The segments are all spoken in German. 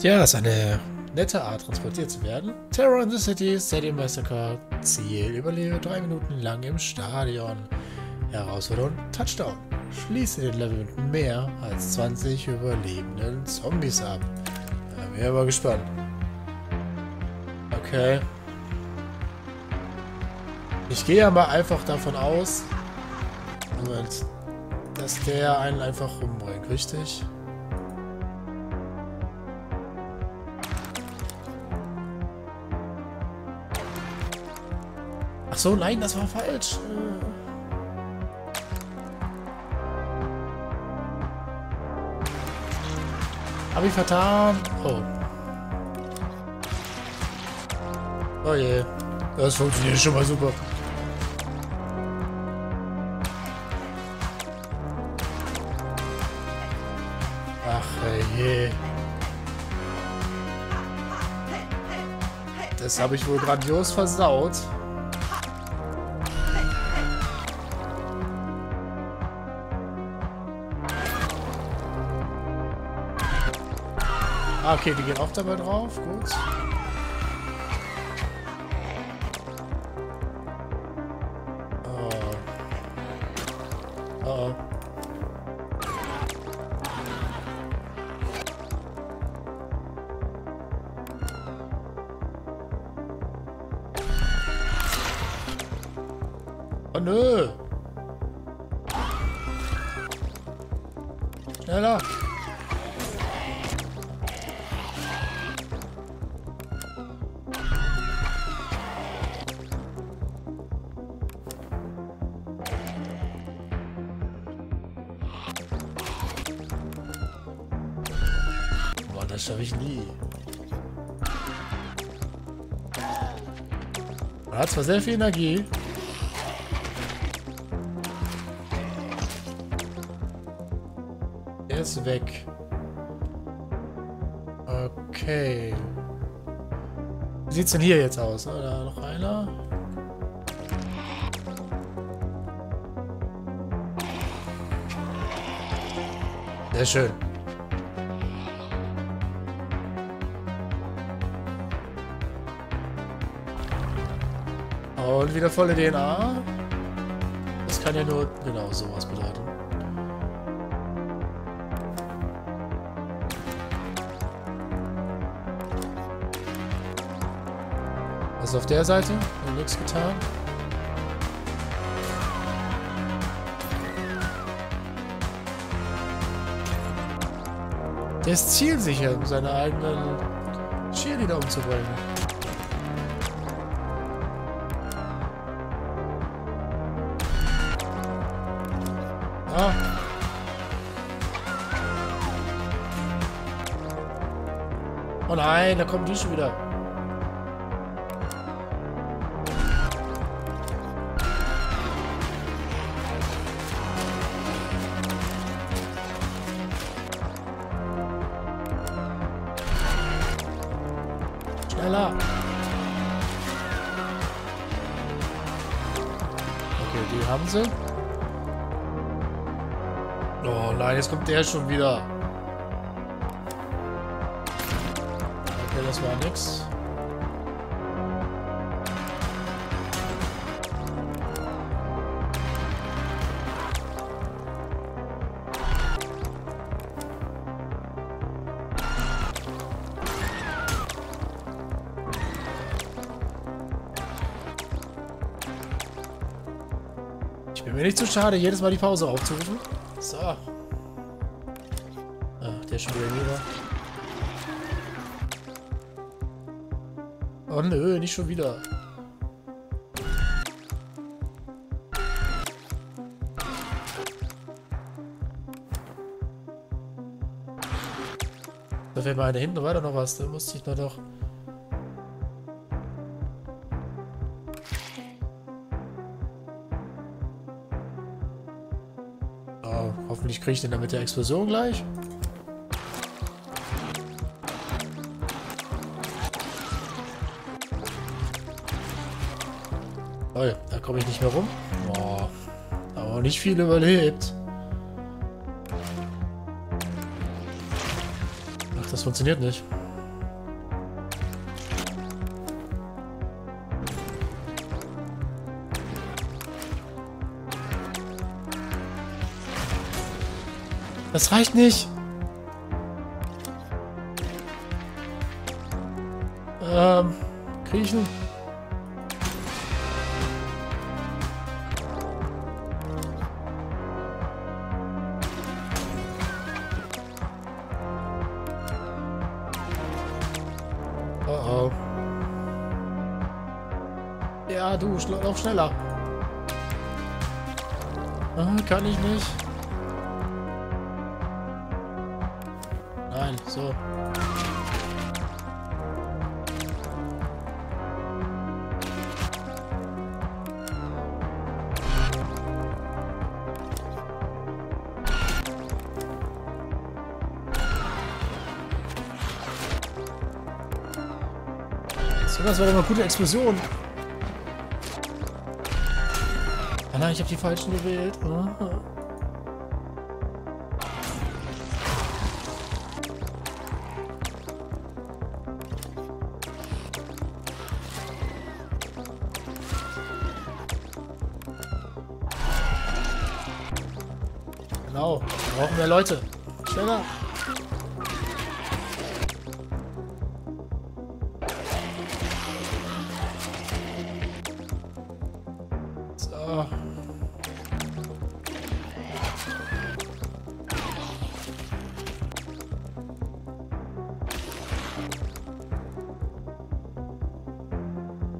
Ja, das ist eine nette Art, transportiert zu werden. Terror in the City, Stadium Massacre, Ziel, überlebe 3 Minuten lang im Stadion. Herausforderung, Touchdown. Schließe den Level mit mehr als 20 überlebenden Zombies ab. Da bin ich aber gespannt. Okay. Ich gehe ja mal einfach davon aus, dass der einen einfach umbringt, richtig? Ach so, nein, das war falsch. Hab ich vertan. Oh. Oh je. Yeah. Das funktioniert schon mal super. Ach je. Yeah. Das habe ich wohl grandios versaut. Ah, okay, die gehen auch dabei drauf, gut. Oh. Oh. Oh, nö. Schneller. Das schaffe ich nie. Man hat zwar sehr viel Energie. Er ist weg. Okay. Wie sieht's denn hier jetzt aus? Oder noch einer? Sehr schön. Und wieder volle DNA. Das kann ja nur genau sowas bedeuten. Also auf der Seite noch nichts getan. Der ist zielsicher, um seine eigenen Cheerleader umzubringen. Ah. Oh nein, da kommen die schon wieder. Schneller. Okay, die haben sie. Oh nein, jetzt kommt der schon wieder. Okay, das war nix. Ich bin mir nicht zu schade, jedes Mal die Pause aufzurufen. So. Ach, der ist schon wieder lieber. Oh nö, nicht schon wieder. Da wäre mal einer hinten, war doch noch was, da musste ich nur doch. Hoffentlich kriege ich den dann mit der Explosion gleich. Toll, da komme ich nicht mehr rum. Boah, da haben auch nicht viel überlebt. Ach, das funktioniert nicht. Das reicht nicht. Kriege ich ihn? Oh oh. Ja, du, lauf schneller. Ah, kann ich nicht. Nein, so. So, das war doch mal eine gute Explosion. Ah nein, ich habe die falschen gewählt. Oh. Genau, wir brauchen mehr Leute. Schneller! So.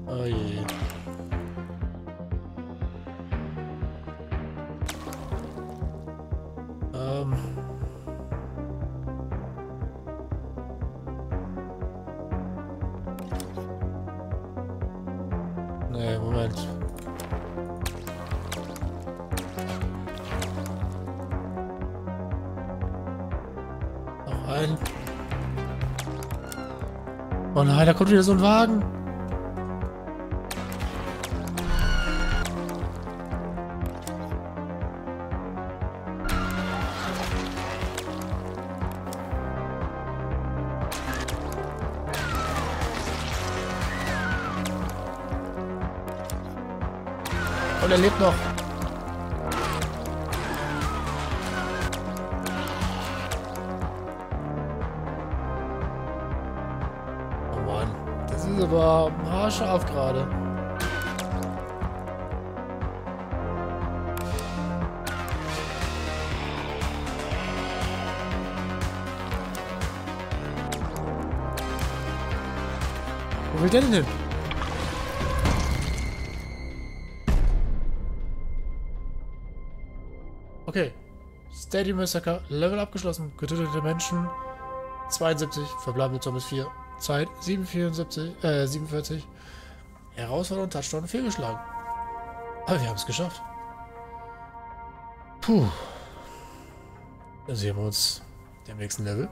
Oh je. Nee, Moment. Noch ein. Oh nein, da kommt wieder so ein Wagen. Und er lebt noch. Oh Mann, das ist aber haarscharf gerade. Wo will der denn hin? Okay, Stadium Massacre, Level abgeschlossen, getötete Menschen 72, verbleibende Zombies 4, Zeit 47, Herausforderung Touchdown fehlgeschlagen. Aber wir haben es geschafft. Puh. Dann sehen wir uns im nächsten Level.